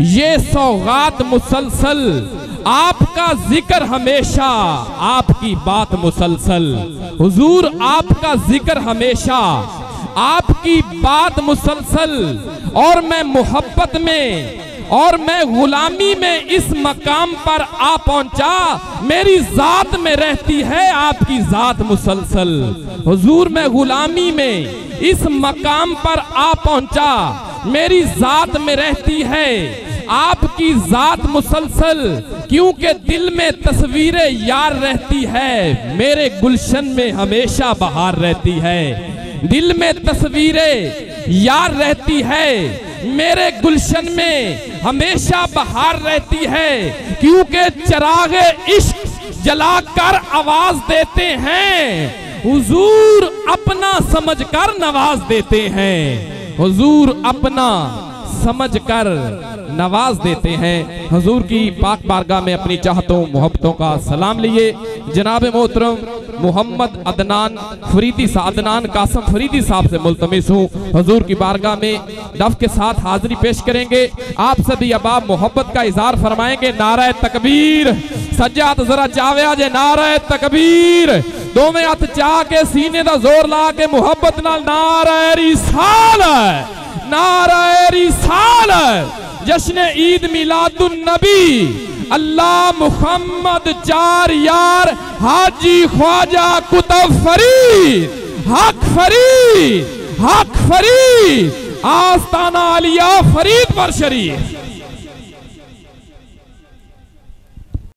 ये सौगात मुसलसल, आपका जिक्र हमेशा, आपकी बात मुसलसल। हुजूर आपका जिक्र हमेशा, आपकी बात मुसलसल, और मैं मोहब्बत में और मैं गुलामी में इस मकाम पर आ पहुंचा। मेरी जात में रहती है आपकी जात मुसलसल। हुजूर मैं गुलामी में इस मकाम पर आ पहुंचा, मेरी जात में रहती है आपकी जात मुसलसल, क्योंकि दिल में तस्वीरें यार रहती है, मेरे गुलशन में हमेशा बहार रहती है। दिल में तस्वीरें यार रहती है, मेरे गुलशन में हमेशा बहार रहती है, क्योंकि चिरागे इश्क जलाकर आवाज देते हैं, हुजूर अपना समझकर नवाज देते हैं। हुजूर अपना समझकर नवाज देते हैं। हुजूर की पाक बारगाह में अपनी चाहतों मोहब्बतों का सलाम लिए जनाब मोहतरम मोहम्मद अदनान फरीदी अदनान कासम फरीदी साहब से मुल्तमिस हूँ, हुजूर की बारगाह में दफ के साथ हाजिरी पेश करेंगे। आप सभी अबाब मोहब्बत का इजहार फरमाएंगे। नारा तकबीर, सज्जे हाथ जरा चावे आ जाए। नारा तकबीर, दोवें हाथ चाह के सीने का जोर ला के मुहब्बत नाल नारा रिसालत, नारा रिसालत। जश्न ईद मिलादुन नबी, अल्लाह मुहम्मद चार यार, हाजी ख्वाजा कुतुब फरीद, हक फरीद, हक फरीद, आस्ताना आलिया फरीद पर शरीफ।